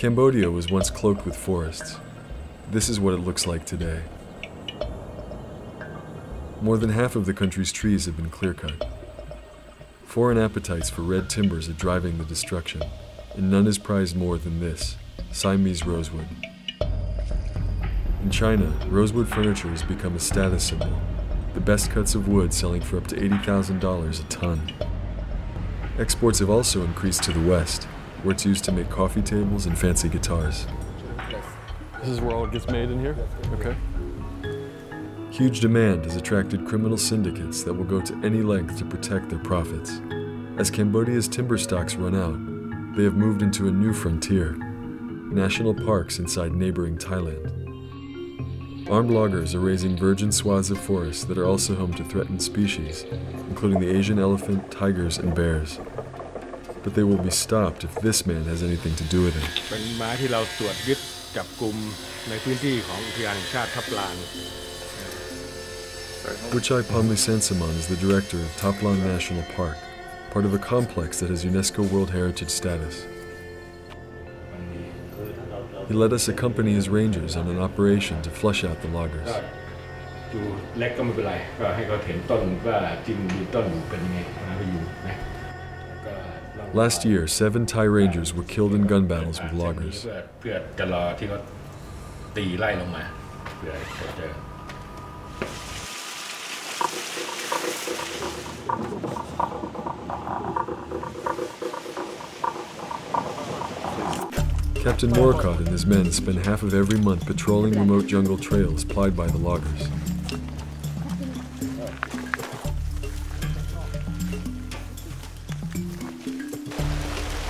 Cambodia was once cloaked with forests. This is what it looks like today. More than half of the country's trees have been clear-cut. Foreign appetites for red timbers are driving the destruction, and none is prized more than this, Siamese rosewood. In China, rosewood furniture has become a status symbol, the best cuts of wood selling for up to $80,000 a ton. Exports have also increased to the West, where it's used to make coffee tables and fancy guitars. This is where all it gets made in here? Okay. Huge demand has attracted criminal syndicates that will go to any length to protect their profits. As Cambodia's timber stocks run out, they have moved into a new frontier, national parks inside neighboring Thailand. Armed loggers are raising virgin swaths of forests that are also home to threatened species, including the Asian elephant, tigers, and bears. But they will be stopped if this man has anything to do with it. Buchai Pomlisansamon is the director of Thap Lan National Park, part of a complex that has UNESCO World Heritage status. He let us accompany his rangers on an operation to flush out the loggers. Last year, 7 Thai rangers were killed in gun battles with loggers. Captain Moricott and his men spend half of every month patrolling remote jungle trails plied by the loggers.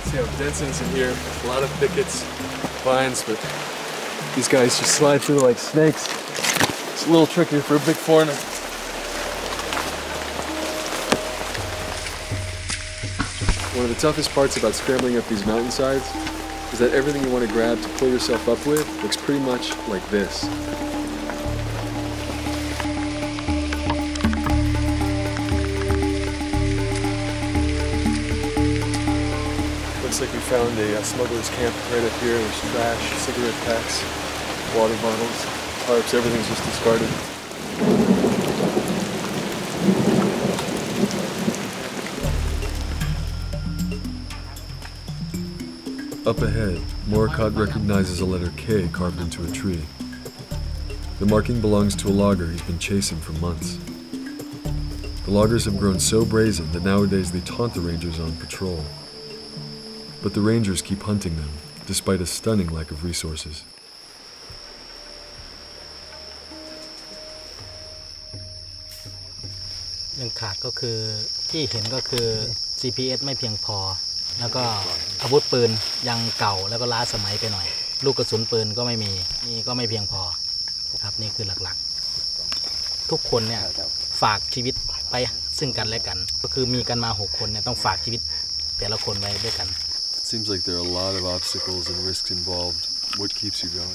See how dense it is in here, a lot of thickets, vines, but these guys just slide through like snakes. It's a little trickier for a big foreigner. One of the toughest parts about scrambling up these mountainsides is that everything you want to grab to pull yourself up with looks pretty much like this. Like we found a smuggler's camp right up here. There's trash, cigarette packs, water bottles, tarps, everything's just discarded. Up ahead, Moricott recognizes a letter K carved into a tree. The marking belongs to a logger he's been chasing for months. The loggers have grown so brazen that nowadays they taunt the rangers on patrol. But the rangers keep hunting them, despite a stunning lack of resources. Seems like there are a lot of obstacles and risks involved. What keeps you going?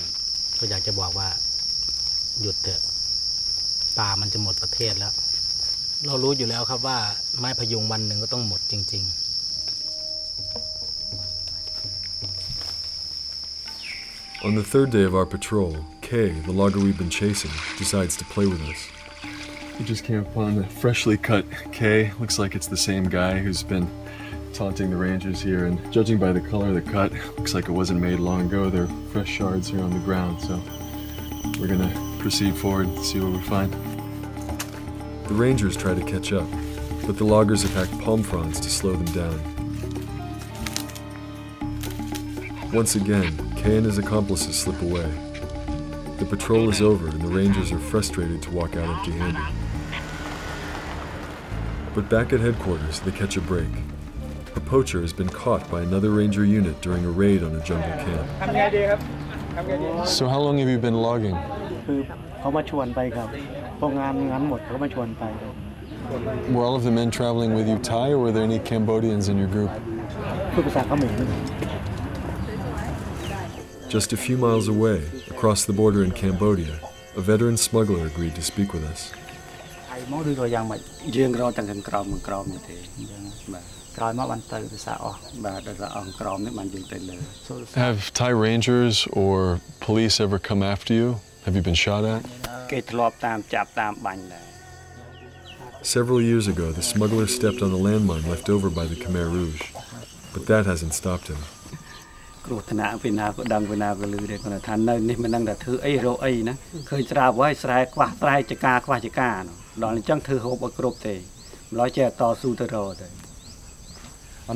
On the third day of our patrol, Kay, the logger we've been chasing, decides to play with us. We just came upon a freshly cut Kay. Looks like it's the same guy who's been taunting the rangers here, and judging by the color of the cut, looks like it wasn't made long ago. There are fresh shards here on the ground, so we're gonna proceed forward and see what we find. The rangers try to catch up, but the loggers have hacked palm fronds to slow them down. Once again, Kay and his accomplices slip away. The patrol is over and the rangers are frustrated to walk out empty-handed. But back at headquarters, they catch a break. A poacher has been caught by another ranger unit during a raid on a jungle camp. So how long have you been logging? Were all of the men traveling with you Thai, or were there any Cambodians in your group? Just a few miles away, across the border in Cambodia, a veteran smuggler agreed to speak with us. Have Thai rangers or police ever come after you? Have you been shot at? Several years ago, the smuggler stepped on a landmine left over by the Khmer Rouge, but that hasn't stopped him. And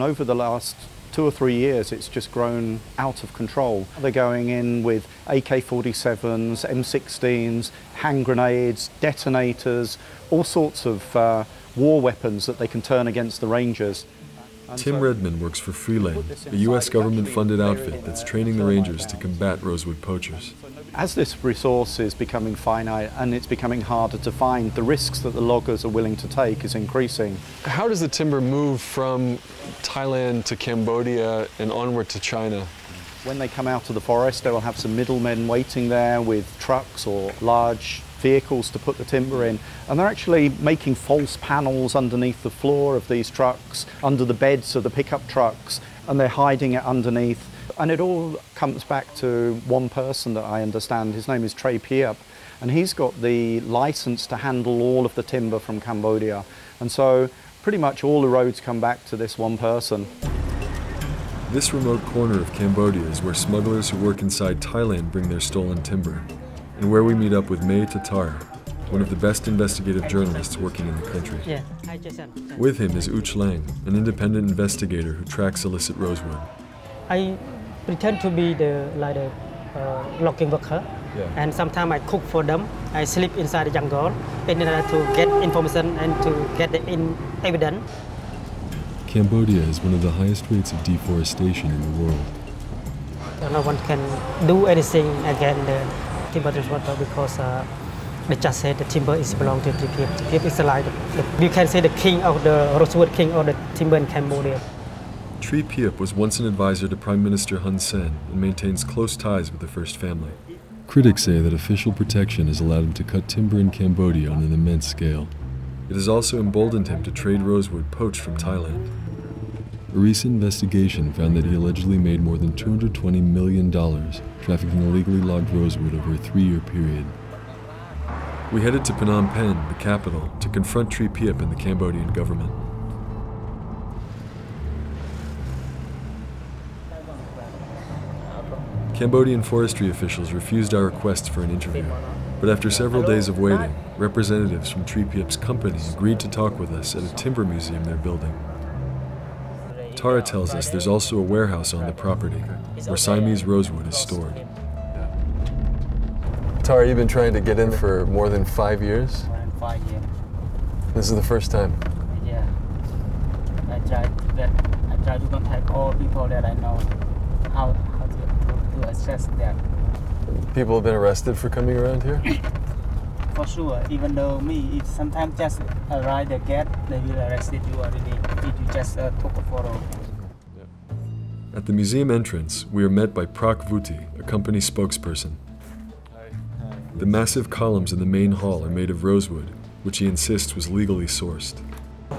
over the last 2 or 3 years, it's just grown out of control. They're going in with AK-47s, M16s, hand grenades, detonators, all sorts of war weapons that they can turn against the rangers. Tim Redman works for Freeland, a US government-funded outfit that's training the rangers to combat rosewood poachers. As this resource is becoming finite and it's becoming harder to find, the risks that the loggers are willing to take is increasing. How does the timber move from Thailand to Cambodia and onward to China? When they come out of the forest, they will have some middlemen waiting there with trucks or large vehicles to put the timber in, and they're actually making false panels underneath the floor of these trucks, under the beds of the pickup trucks, and they're hiding it underneath. And it all comes back to one person that I understand. His name is Tri Pheap, and he's got the license to handle all of the timber from Cambodia. And so pretty much all the roads come back to this one person. This remote corner of Cambodia is where smugglers who work inside Thailand bring their stolen timber, and where we meet up with May Titthara, one of the best investigative journalists working in the country. With him is Ouch Leng, an independent investigator who tracks illicit rosewood. I pretend to be like a logging worker, and sometimes I cook for them. I sleep inside the jungle in order to get information and to get the evidence. Cambodia has one of the highest rates of deforestation in the world. No one can do anything against the timber transporter because they just said the timber is belong to Tri Pheap. Tri Pheap is like, you can say, the king of the rosewood, king of the timber in Cambodia. Tri Pheap was once an advisor to Prime Minister Hun Sen and maintains close ties with the First Family. Critics say that official protection has allowed him to cut timber in Cambodia on an immense scale. It has also emboldened him to trade rosewood poached from Thailand. A recent investigation found that he allegedly made more than $220 million trafficking illegally logged rosewood over a 3-year period. We headed to Phnom Penh, the capital, to confront Tri Pheap and the Cambodian government. Cambodian forestry officials refused our request for an interview, but after several days of waiting, representatives from Tri Pheap's company agreed to talk with us at a timber museum they're building. Tara tells us there's also a warehouse on the property where Siamese rosewood is stored. Tara, you've been trying to get in for more than 5 years? More than 5 years. This is the first time? Yeah. I try to contact all people that I know how to assess them. People have been arrested for coming around here? For sure, even though me, if sometimes just arrive the gate, they will arrest you already if you just took a photo. At the museum entrance, we are met by Prak Vuthy, a company spokesperson. The massive columns in the main hall are made of rosewood, which he insists was legally sourced.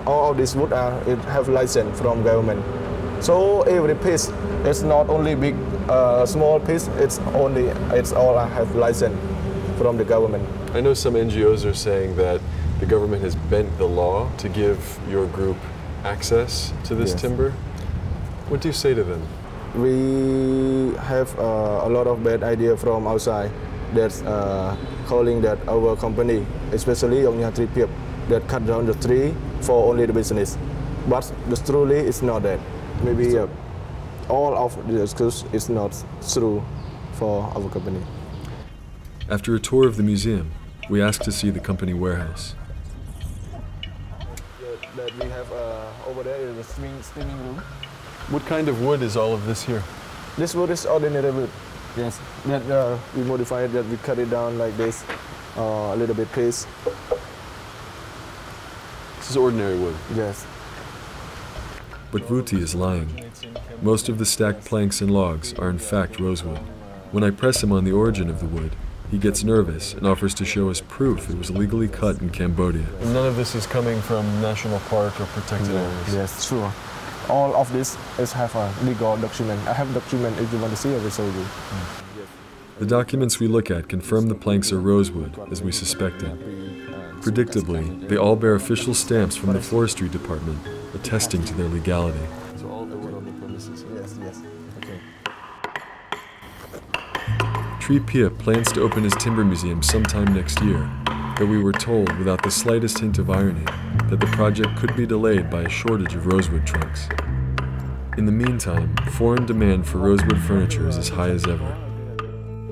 All of these wood have license from government. So every piece, it's not only big, small piece, it's all have license from the government. I know some NGOs are saying that the government has bent the law to give your group access to this timber. What do you say to them? We have a lot of bad ideas from outside that's calling that our company, especially Tri Pheap, that cut down the tree for only the business. But truly it's not that. Maybe all of the excuse is not true for our company. After a tour of the museum, we asked to see the company warehouse. That we have over there is a steaming room. What kind of wood is all of this here? This wood is ordinary wood. Yes, that we modify it, that we cut it down like this, a little bit piece. This is ordinary wood? Yes. But Vuthy is lying. Most of the stacked planks and logs are in fact rosewood. When I press him on the origin of the wood, He gets nervous and offers to show us proof it was legally cut in Cambodia. None of this is coming from national park or protected areas? Yes, sure. All of this is have a legal document. I have document if you want to see it, so you. The documents we look at confirm the planks are rosewood, as we suspected. Predictably, they all bear official stamps from the forestry department, attesting to their legality. Tri Pheap plans to open his timber museum sometime next year, though we were told, without the slightest hint of irony, that the project could be delayed by a shortage of rosewood trunks. In the meantime, foreign demand for rosewood furniture is as high as ever.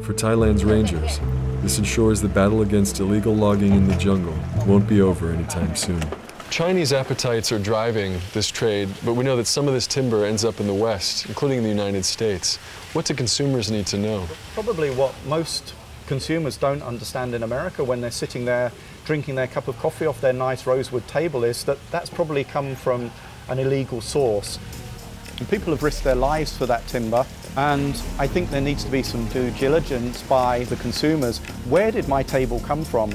For Thailand's rangers, this ensures the battle against illegal logging in the jungle won't be over anytime soon. Chinese appetites are driving this trade, but we know that some of this timber ends up in the West, including in the United States. What do consumers need to know? Probably what most consumers don't understand in America when they're sitting there drinking their cup of coffee off their nice rosewood table is that that's probably come from an illegal source. And people have risked their lives for that timber, and I think there needs to be some due diligence by the consumers. Where did my table come from?